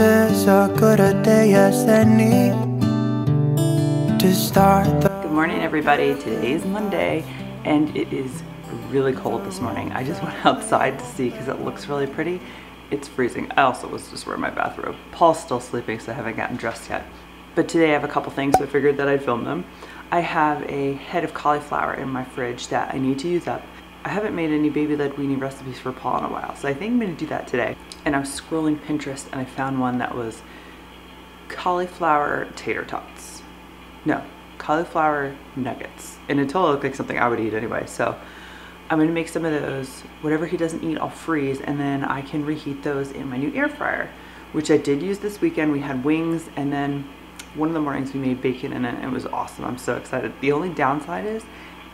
is a good a day as any to start. Good morning, everybody. Today is Monday, and it is really cold this morning. I just went outside to see because it looks really pretty. It's freezing. I also was just wearing my bathrobe. Paul's still sleeping, so I haven't gotten dressed yet. But today I have a couple things, so I figured that I'd film them. I have a head of cauliflower in my fridge that I need to use up. I haven't made any baby lead weenie recipes for Paul in a while, so I think I'm gonna do that today. And I was scrolling Pinterest and I found one that was cauliflower tater tots. No, cauliflower nuggets. And it totally looked like something I would eat anyway, so I'm gonna make some of those. Whatever he doesn't eat, I'll freeze, and then I can reheat those in my new air fryer, which I did use this weekend. We had wings, and then one of the mornings we made bacon in it, and it was awesome. I'm so excited. The only downside is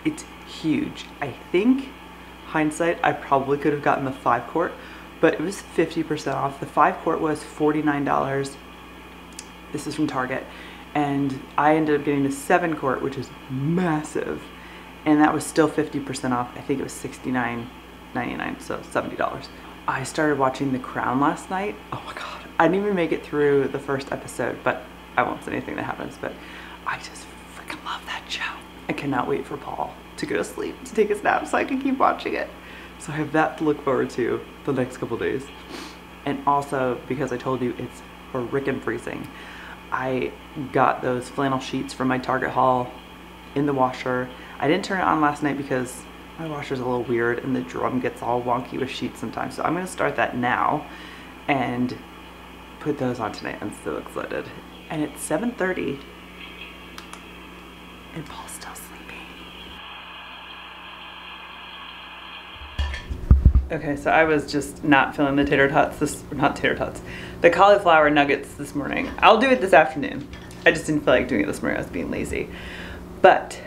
it's huge. I think, hindsight, I probably could have gotten the 5-quart, but it was 50% off. The 5-quart was $49. This is from Target. And I ended up getting the 7-quart, which is massive. And that was still 50% off. I think it was $69.99, so $70. I started watching The Crown last night. Oh my God. I didn't even make it through the first episode, but I won't say anything that happens, but I just freaking love that show. I cannot wait for Paul to go to sleep, to take his nap so I can keep watching it. So I have that to look forward to the next couple days. And also, because I told you it's frickin' freezing, I got those flannel sheets from my Target haul in the washer. I didn't turn it on last night because my washer's a little weird and the drum gets all wonky with sheets sometimes. So I'm gonna start that now and put those on tonight. I'm so excited. And it's 7:30 and Paul's still sleeping. Okay, so I was just not feeling the tater tots, the cauliflower nuggets this morning. I'll do it this afternoon. I just didn't feel like doing it this morning. I was being lazy. But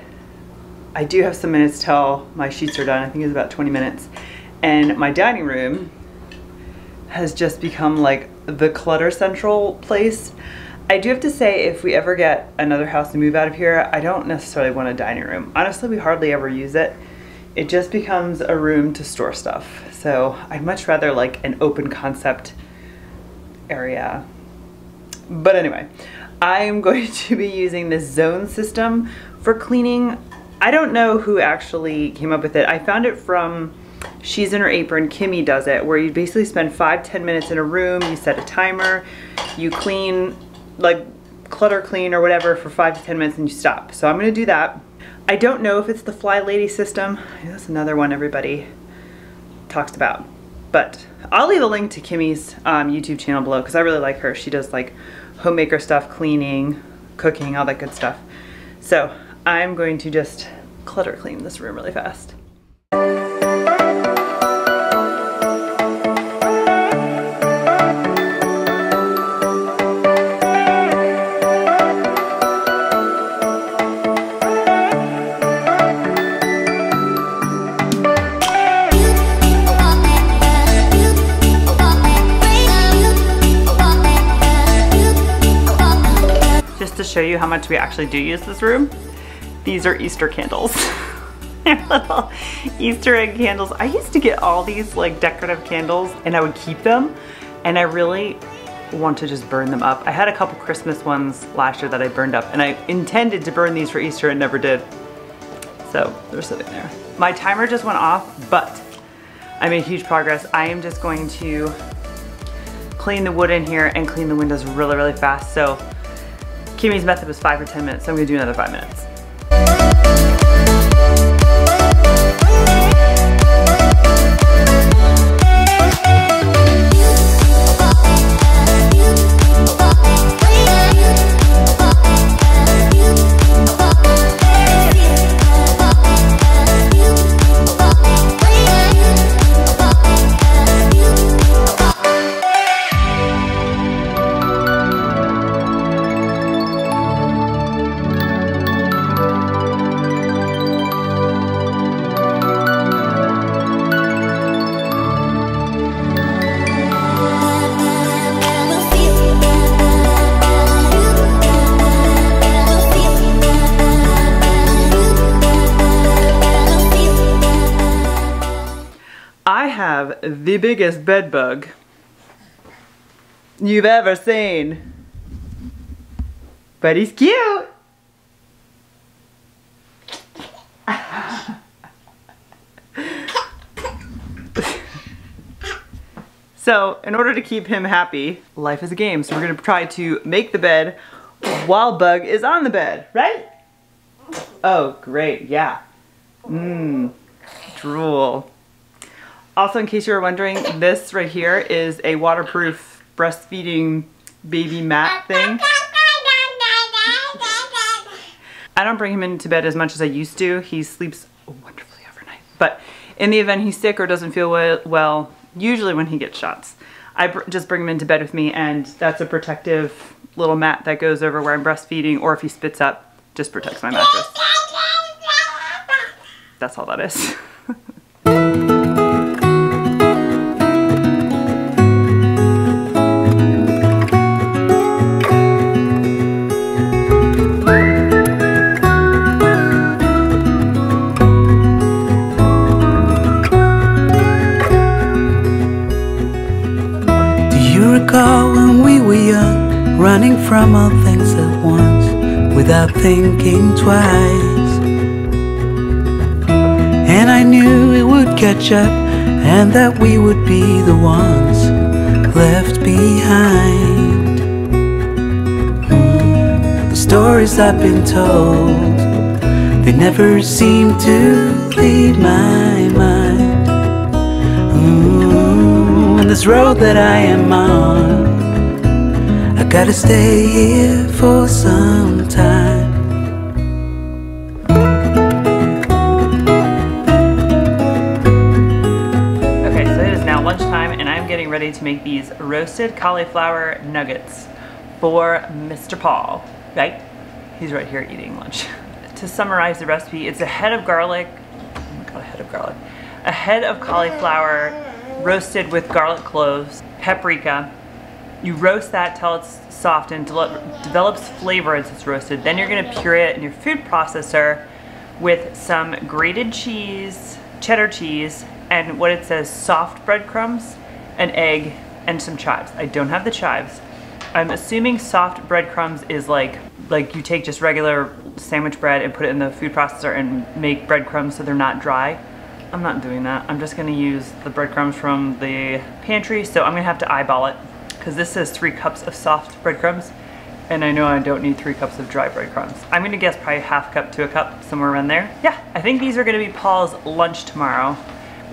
I do have some minutes till my sheets are done. I think it's about 20 minutes. And my dining room has just become like the clutter central place. I do have to say, if we ever get another house and move out of here, I don't necessarily want a dining room. Honestly, we hardly ever use it. It just becomes a room to store stuff. So I'd much rather like an open concept area. But anyway, I am going to be using this zone system for cleaning. I don't know who actually came up with it. I found it from She's In Her Apron. Kimmy does it, where you basically spend 5-10 minutes in a room, you set a timer, you clean, like clutter clean or whatever for 5 to 10 minutes and you stop. So I'm going to do that. I don't know if it's the Fly Lady system. That's another one everybody talks about, but I'll leave a link to Kimmy's YouTube channel below because I really like her. She does like homemaker stuff, cleaning, cooking, all that good stuff. So I'm going to just clutter clean this room really fast. To show you how much we actually do use this room. These are Easter candles. They're little Easter egg candles. I used to get all these like decorative candles and I would keep them and I really want to just burn them up. I had a couple Christmas ones last year that I burned up and I intended to burn these for Easter and never did. So they're sitting there. My timer just went off, but I made huge progress. I am just going to clean the wood in here and clean the windows really, really fast. So Kimmy's method was 5 or 10 minutes, so I'm gonna do another 5 minutes. I have the biggest bed bug you've ever seen. But he's cute. So in order to keep him happy, life is a game. So we're gonna try to make the bed while Bug is on the bed, right? Oh, great, yeah. Mmm, drool. Also, in case you were wondering, this right here is a waterproof breastfeeding baby mat thing. I don't bring him into bed as much as I used to. He sleeps wonderfully overnight. But in the event he's sick or doesn't feel well, usually when he gets shots, I just bring him into bed with me, and that's a protective little mat that goes over where I'm breastfeeding, or if he spits up, just protects my mattress. That's all that is. Running from all things at once, without thinking twice. And I knew it would catch up, and that we would be the ones left behind. The stories I've been told, they never seem to leave my mind. And this road that I am on, gotta stay here for some time. Okay, so it is now lunchtime, and I'm getting ready to make these roasted cauliflower nuggets for Mr. Paul, right? He's right here eating lunch. To summarize the recipe, it's a head of garlic, oh my god, a head of garlic, a head of cauliflower roasted with garlic cloves, paprika. You roast that till it's soft and develops flavor as it's roasted. Then you're gonna puree it in your food processor with some grated cheese, cheddar cheese, and what it says, soft breadcrumbs, an egg, and some chives. I don't have the chives. I'm assuming soft breadcrumbs is like you take just regular sandwich bread and put it in the food processor and make breadcrumbs so they're not dry. I'm not doing that. I'm just gonna use the breadcrumbs from the pantry, so I'm gonna have to eyeball it. Because this says 3 cups of soft breadcrumbs, and I know I don't need 3 cups of dry breadcrumbs. I'm gonna guess probably 1/2 cup to 1 cup, somewhere around there. Yeah, I think these are gonna be Paul's lunch tomorrow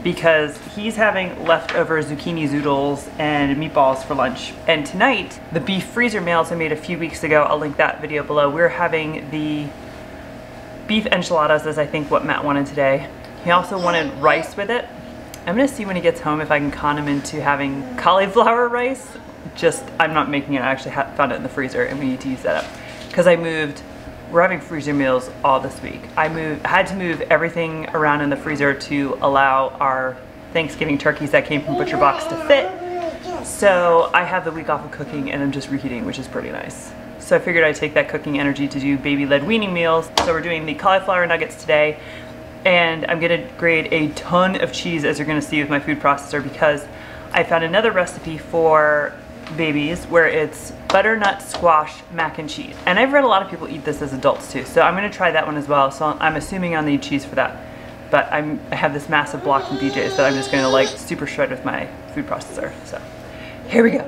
because he's having leftover zucchini zoodles and meatballs for lunch. And tonight, the beef freezer meals I made a few weeks ago, I'll link that video below, we're having the beef enchiladas, as I think what Matt wanted today. He also wanted rice with it. I'm gonna see when he gets home if I can con him into having cauliflower rice. Just, I'm not making it, I actually found it in the freezer and we need to use that up. Because I moved, we're having freezer meals all this week. I had to move everything around in the freezer to allow our Thanksgiving turkeys that came from Butcher Box to fit. So I have the week off of cooking and I'm just reheating, which is pretty nice. So I figured I'd take that cooking energy to do baby-led weaning meals. So we're doing the cauliflower nuggets today. And I'm gonna grate a ton of cheese, as you're gonna see with my food processor, because I found another recipe for babies where it's butternut squash mac and cheese, and I've read a lot of people eat this as adults too, so I'm going to try that one as well. So I'm assuming I'll need cheese for that, but I have this massive block from BJ's that I'm just going to like super shred with my food processor. So here we go.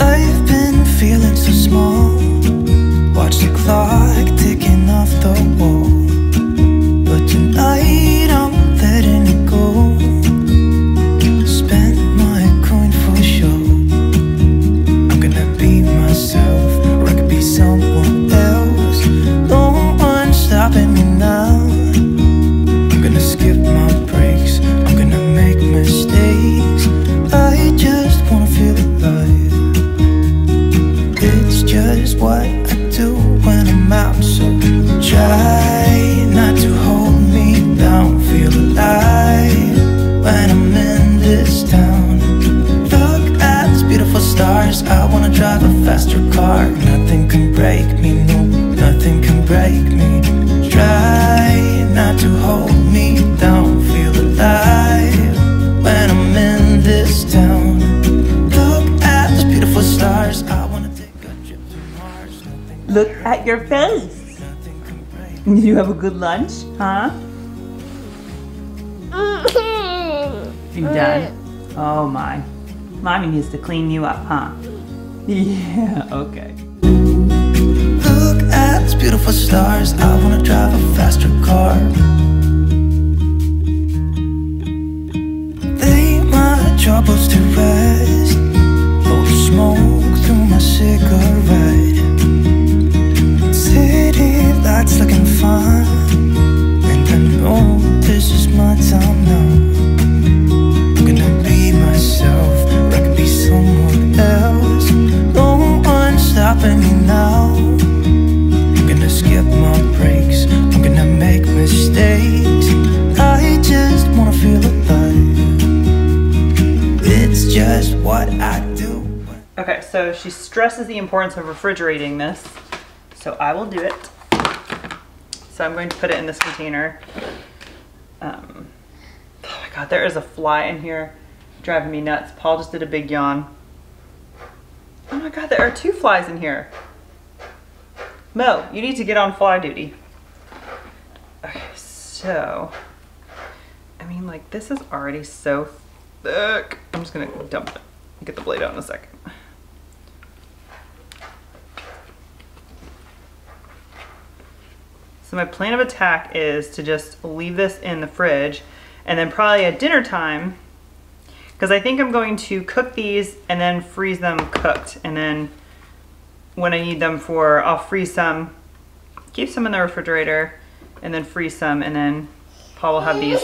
I've been feeling so small, watch the clock ticking off the wall. Tonight I'm letting it go. Spend my coin for sure. I'm gonna be myself, or I could be someone else. No one's stopping me now. I'm gonna skip my breaks, I'm gonna make mistakes. I just wanna feel alive. It's just what I do when I'm out. So try not to hold. When I'm in this town, look at these beautiful stars. I wanna drive a faster car. Nothing can break me, no, nothing can break me. Try not to Look at your face. Did you have a good lunch, huh? You done? Oh my. Mommy needs to clean you up, huh? Yeah, okay. Look at these beautiful stars. I want to drive a faster car. Lay my troubles to rest. Blow smoke through my cigarette. City lights looking fine. And I know this is my time now. Or I could be someone else. No one's stopping me now. I'm gonna skip my breaks. I'm gonna make mistakes. I just wanna feel alive. It's just what I do. Okay, so she stresses the importance of refrigerating this. So I will do it. So I'm going to put it in this container. Oh my God, there is a fly in here. Driving me nuts. Paul just did a big yawn. Oh my God, there are two flies in here. Mo, you need to get on fly duty. Okay, so, I mean, like, this is already so thick. I'm just gonna dump it, get the blade out in a second. So my plan of attack is to just leave this in the fridge, and then probably at dinner time, because I think I'm going to cook these and then freeze them cooked. And then when I need them for, I'll freeze some, keep some in the refrigerator, and then freeze some. And then Paul will have these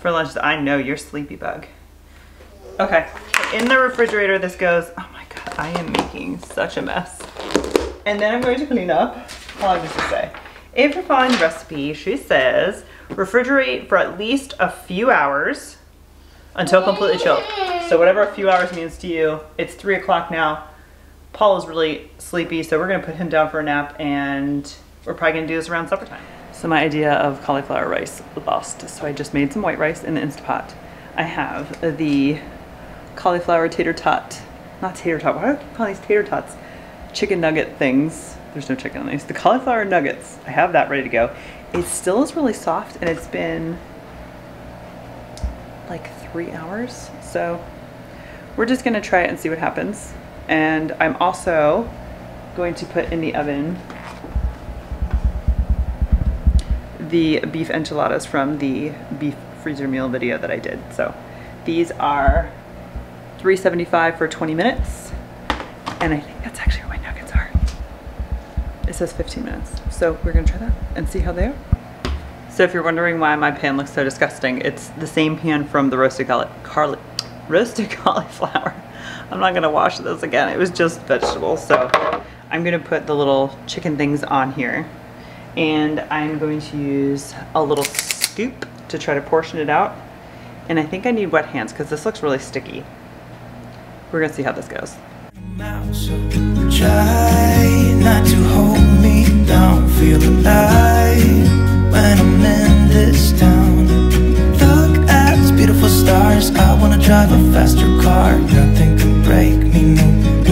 for lunch. I know, you're sleepy bug. Okay, in the refrigerator this goes. Oh my God, I am making such a mess. And then I'm going to clean up. All I need to say. In her fine recipe, she says, refrigerate for at least a few hours. Until completely chilled. So whatever a few hours means to you, it's 3 o'clock now. Paul is really sleepy, so we're gonna put him down for a nap, and we're probably gonna do this around supper time. So my idea of cauliflower rice lost. So I just made some white rice in the Instapot. I have the cauliflower tater tot, not tater tot, why do I call these tater tots? Chicken nugget things. There's no chicken on these. The cauliflower nuggets, I have that ready to go. It still is really soft, and it's been like 3 hours, so we're just gonna try it and see what happens. And I'm also going to put in the oven the beef enchiladas from the beef freezer meal video that I did. So these are $3.75 for 20 minutes, and I think that's actually where my nuggets are. It says 15 minutes, so we're gonna try that and see how they are. So if you're wondering why my pan looks so disgusting, it's the same pan from the roasted cauliflower. I'm not gonna wash this again. It was just vegetables. So I'm gonna put the little chicken things on here, and I'm going to use a little scoop to try to portion it out. And I think I need wet hands because this looks really sticky. We're gonna see how this goes. Try not to hold me down, feel alive. When I'm in this town, look at these beautiful stars. I wanna drive a faster car. Nothing can break me, no,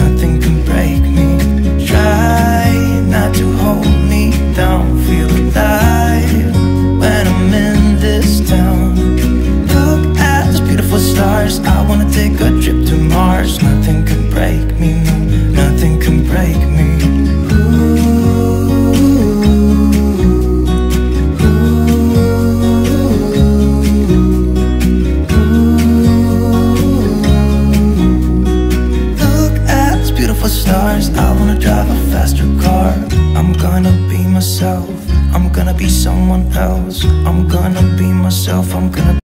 nothing can break me. Try not to hold me down, feel alive. When I'm in this town, look at these beautiful stars. I wanna take a trip to Mars. Nothing can break me, no, nothing can break me. I wanna drive a faster car. I'm gonna be myself. I'm gonna be someone else. I'm gonna be myself. I'm gonna